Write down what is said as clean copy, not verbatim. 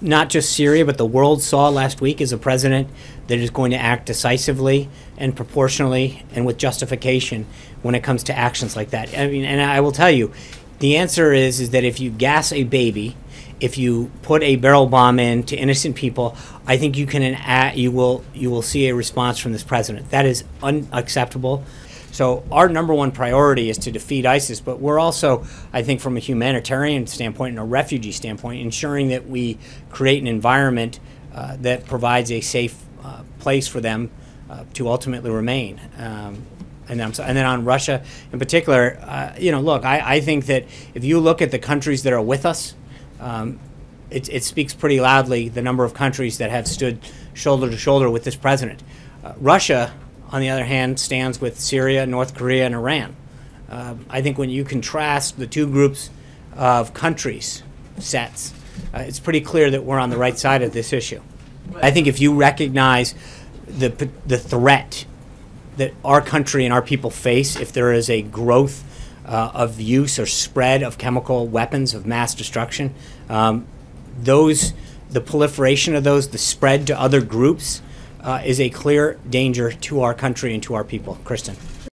not just Syria, but the world saw last week is a president that is going to act decisively and proportionally and with justification when it comes to actions like that. I mean, and I will tell you, the answer is that if you gas a baby, if you put a barrel bomb in to innocent people, I think you can you will see a response from this president. That is unacceptable. So our number one priority is to defeat ISIS, but we're also, I think, from a humanitarian standpoint and a refugee standpoint, ensuring that we create an environment that provides a safe place for them to ultimately remain. And then on Russia in particular, you know, look, I think that if you look at the countries that are with us, it speaks pretty loudly, the number of countries that have stood shoulder to shoulder with this president. Russia, on the other hand, stands with Syria, North Korea, and Iran. I think when you contrast the two groups of countries, sets, it's pretty clear that we're on the right side of this issue. I think if you recognize the threat that our country and our people face if there is a growth of use or spread of chemical weapons of mass destruction, the proliferation of those, the spread to other groups, is a clear danger to our country and to our people. Kristen.